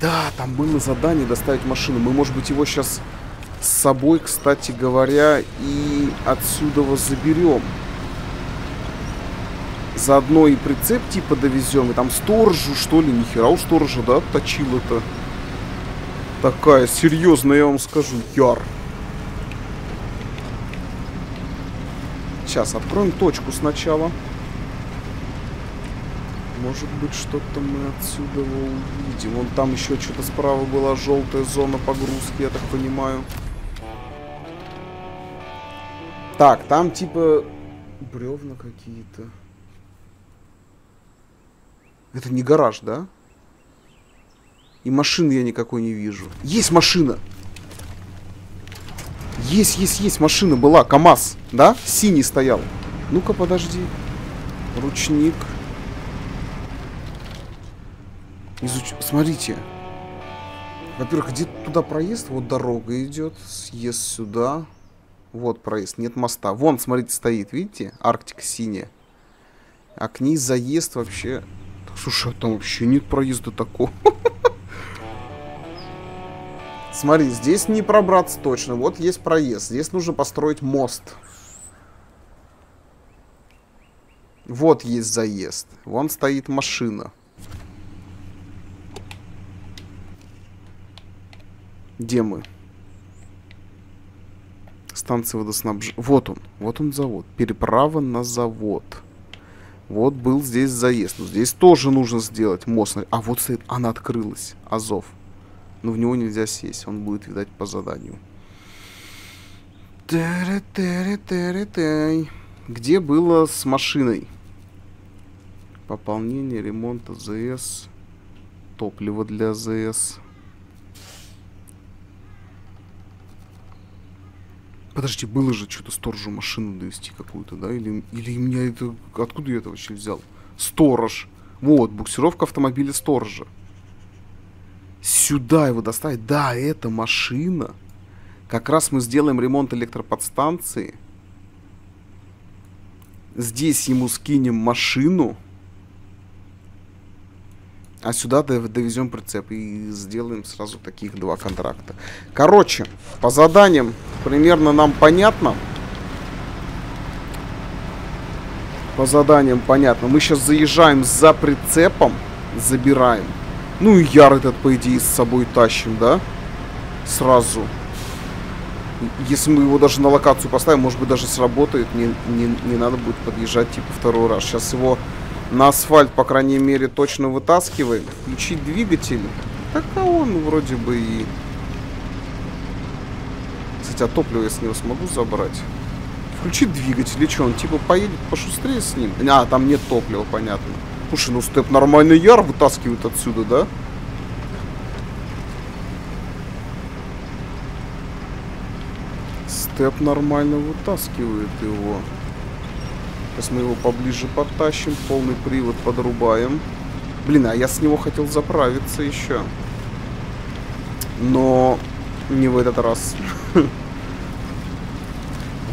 Да, там было задание доставить машину. Мы, может быть, его сейчас с собой, кстати говоря, и отсюда его заберем. Заодно и прицеп типа довезем. И там сторожу, что ли? Нихера у сторожа, да, точила-то. Такая серьезная, я вам скажу, яр. Сейчас откроем точку сначала. Может быть, что-то мы отсюда увидим. Вон там еще что-то справа была желтая зона погрузки, я так понимаю. Так, там типа бревна какие-то. Это не гараж, да? И машины я никакой не вижу. Есть машина! Есть, есть, есть машина была. КамАЗ, да? Синий стоял. Ну-ка, подожди. Ручник. Изуч... Смотрите. Во-первых, где туда проезд? Вот дорога идет. Съезд сюда. Вот проезд. Нет моста. Вон, смотрите, стоит. Видите? Арктика синяя. А к ней заезд вообще... Слушай, а там вообще нет проезда такого. Смотри, здесь не пробраться точно. Вот есть проезд. Здесь нужно построить мост. Вот есть заезд. Вон стоит машина. Где мы? Станция водоснабжения. Вот он. Вот он завод. Переправа на завод. Вот был здесь заезд. Но здесь тоже нужно сделать мост. А вот стоит. Она открылась. Азов. Но в него нельзя сесть, он будет, видать, по заданию. Где было с машиной? Пополнение, ремонт АЗС. Топливо для АЗС. Подожди, было же что-то сторожу машину довести какую-то, да? Или, или меня это... Откуда я это вообще взял? Сторож. Вот, буксировка автомобиля сторожа. Сюда его доставить. Да, это машина. Как раз мы сделаем ремонт электроподстанции. Здесь ему скинем машину. А сюда довезем прицеп. И сделаем сразу таких два контракта. Короче, по заданиям примерно нам понятно. По заданиям понятно. Мы сейчас заезжаем за прицепом. Забираем. Ну и яр этот, по идее, с собой тащим, да? Сразу. Если мы его даже на локацию поставим, может быть, даже сработает. Не, не, не надо будет подъезжать, типа, второй раз. Сейчас его на асфальт, по крайней мере, точно вытаскиваем. Включить двигатель. Так, а он вроде бы и... Кстати, а топливо я с него смогу забрать? Включить двигатель, и что, он типа поедет пошустрее с ним? А, там нет топлива, понятно. Слушай, ну степ нормальный яр вытаскивают отсюда, да? Степ нормально вытаскивает его. Сейчас мы его поближе подтащим, полный привод подрубаем. Блин, а я с него хотел заправиться еще. Но не в этот раз.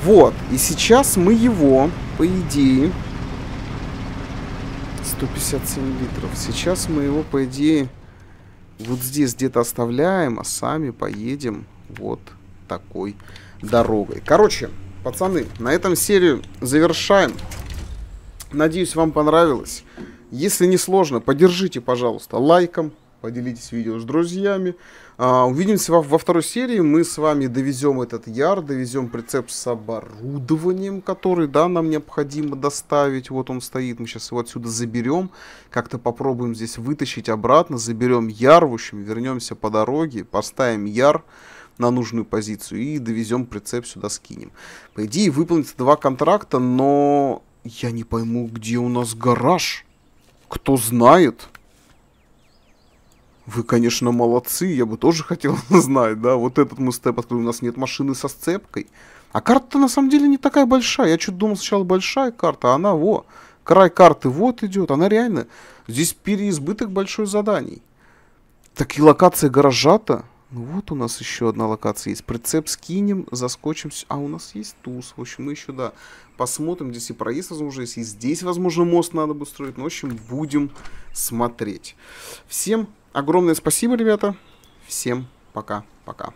Вот, и сейчас мы его, по идее... сто пятьдесят семь литров. Сейчас мы его, по идее, вот здесь где-то оставляем, а сами поедем вот такой дорогой. Короче, пацаны, на этом серию завершаем. Надеюсь, вам понравилось. Если не сложно, поддержите, пожалуйста, лайком, поделитесь видео с друзьями. А, увидимся во, во второй серии. Мы с вами довезем этот яр, довезем прицеп с оборудованием, который, да, нам необходимо доставить. Вот он стоит. Мы сейчас его отсюда заберем. Как-то попробуем здесь вытащить обратно. Заберем яр, в общем, вернемся по дороге, поставим яр на нужную позицию и довезем прицеп сюда, скинем. По идее, выполнится два контракта, но я не пойму, где у нас гараж. Кто знает? Вы, конечно, молодцы, я бы тоже хотел знать, да, вот этот мы степ открыли, у нас нет машины со сцепкой. А карта-то на самом деле не такая большая, я чуть думал сначала большая карта, а она, во, край карты вот идет, она реально, здесь переизбыток большой заданий. Так и локация гаража-то, ну вот у нас еще одна локация есть, прицеп скинем, заскочим, а у нас есть туз, в общем, мы еще, да, посмотрим, здесь и проезд, возможно, есть, и здесь, возможно, мост надо будет строить, ну, в общем, будем смотреть. Всем огромное спасибо, ребята. Всем пока-пока.